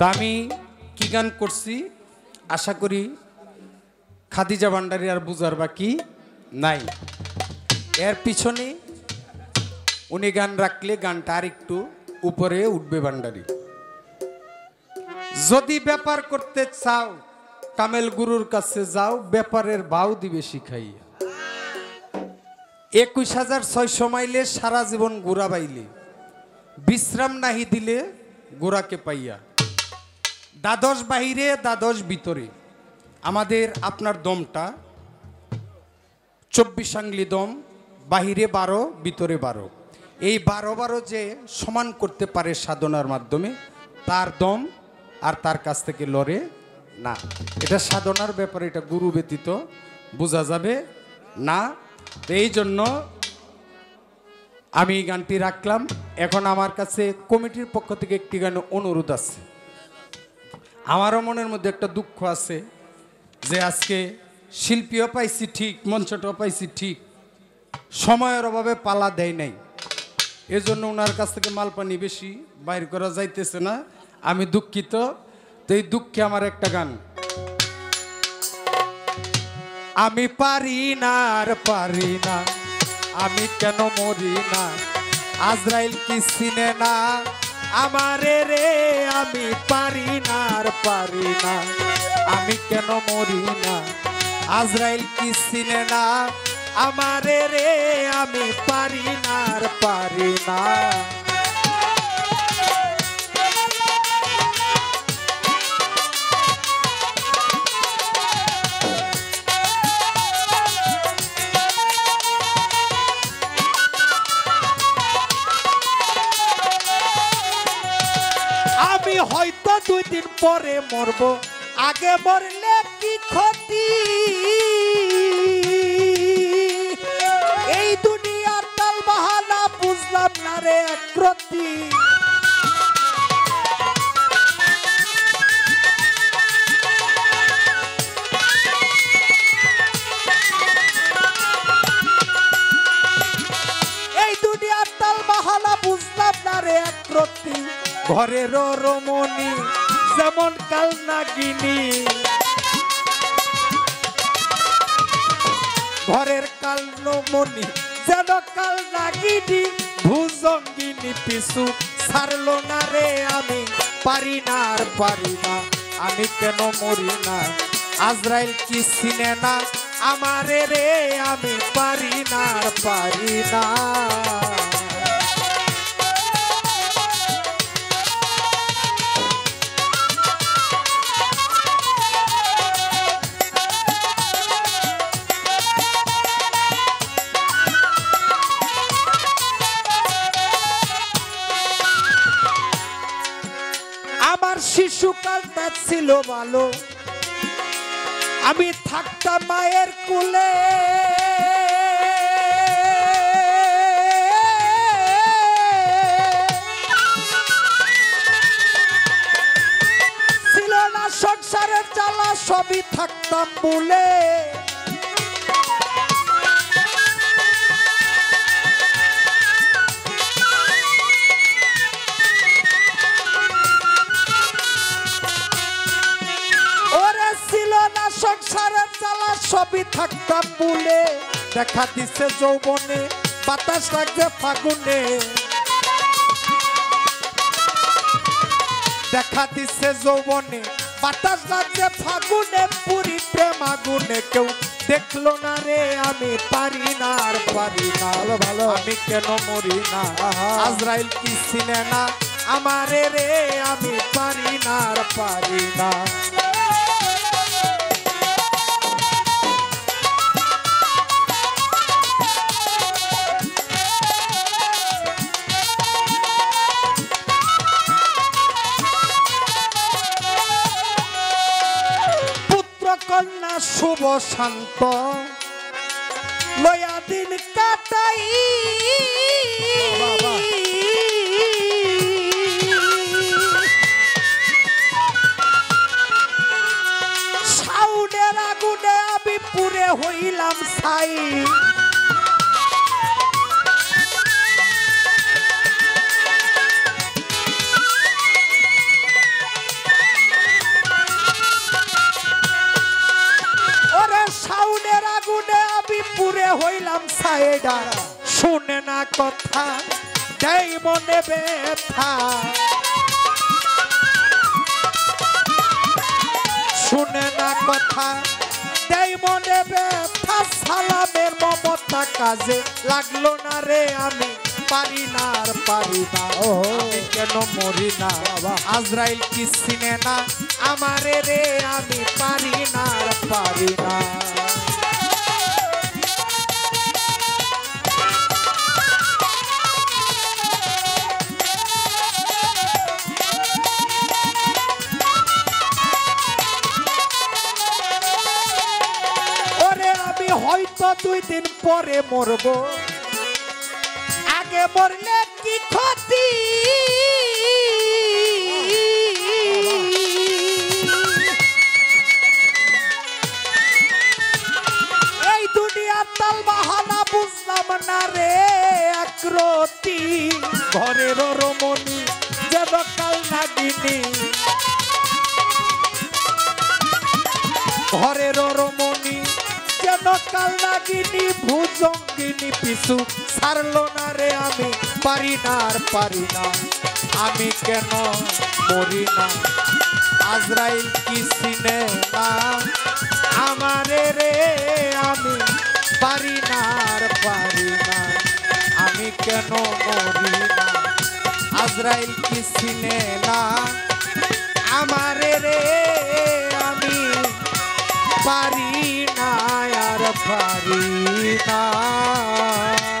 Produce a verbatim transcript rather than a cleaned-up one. तो की गान करছি आशा करी খাদিজা ভান্ডারী और बुझार बाकी नाई एर पिछने उन्नी गान रखले गानटा एकटू ऊपरे उठबे ভান্ডারী जदि व्यापार करते चाओ কামেল গুরুর কাছে যাও व्यापारेर भाव दिबे शिखाइया एकुश हजार छयश माइले सारा जीवन घोरा बाइले विश्राम नाहि दिले गोराके पाइया दादश बाहिरे दादश भितरे आमादेर आपनार दमटा चौबीस आंगुली दम बाहिरे बारो भितरे बारो एई बारो बारो जे समान करते पारे साधनार माध्यमे तार दम आर तार काछ थेके लड़े ना एटा साधनार ब्यापार एटा गुरु व्यतीत बोझा जाबे ना। এই জন্য আমি গানটি রাখলাম। এখন আমার কাছে কমিটির পক্ষ থেকে একটি গান অনুরোধ আছে। আমারও মনের মধ্যে একটা দুঃখ আছে যে আজকে শিল্পীও পাইছি ঠিক, মঞ্চটাও পাইছি ঠিক, সময়ের অভাবে পালা দেয় নাই, এজন্য ওনার কাছ থেকে মালপানি বেশি বাইর করা যাইতেছে না, আমি দুঃখিত। তো এই দুঃখে আমার একটা গান आमी पारी ना आर पारी ना आमी केनो मरी ना आजराइल की सीने ना आमारे रे आमी पारी ना आर पारी ना आमी केनो मरी ना आजराइल की सीने ना आमारे रे आमी पारी ना आर पारी ना। दुई दिन परे मरबो आगे मरले की क्षति एई दुनियार ताल बहाना बुझलाम ना रे आकृति एई दुनियार ताल बहाना बुझलाम ना रे आकृति घरे रमणी जेमन काल नागिनी घरेर काल रमणी जेन काल नागिनी भुजंगिनी पिसु सारलो ना रे आमी पारी ना आर पारी ना आमी केनो मरी ना आजराइल की सीने ना आमारे रे आमी पारी ना आर पारी ना। शिशुकालटा छिलो भालो आमी थाकता मायेर कूले छिलो ना संसारेर जाला सबई थाकताम भुले सबी थकता पुले देखा दिसे जौबने बतास लागे फागुने देखा दिसे जौबने बतास लागे फागुने पूरी प्रेम आगुने क्यों देखलो ना रे आमी पारी ना आर पारी ना भालो भालो आमी केनो मरी ना आजराइल की सीने ना आमारे रे आमी पारी ना आर पारी ना। शुभ शांत लया दिन काटाई साउनेर आगुने आमी पुरे हइलाम छाई বিপুরে হইলাম সাইডা শুনে না কথা দেই মনে ব্যথা শুনে না কথা দেই মনে ব্যথা সালামের মমতা কাজে লাগলো না রে আমি পারি না আর পারি না ও কেন মরি না বাবা আজরাইল কি চিনে না আমারে রে আমি পারি না আর পারি না দুই দিন পরে মরব আগে মরলে কি ক্ষতি এই দুনিয়ার তাল বাহানা বুঝলাম না রে আক্রতি ঘরের রমণী দেবকাল নাগিনী ঘরের রমণী কাল নাগিনী ভুজঙ্গিনী পিছু ছাড়লো না রে আমি পারি না আর পারি না আমি কেন মরি না আজরাইল কি চিনে না আমারে রে আমি পারি না আর পারি না আমি কেন মরি না আজরাইল কি চিনে না আমারে রে আমি পারি না यार भारी ना।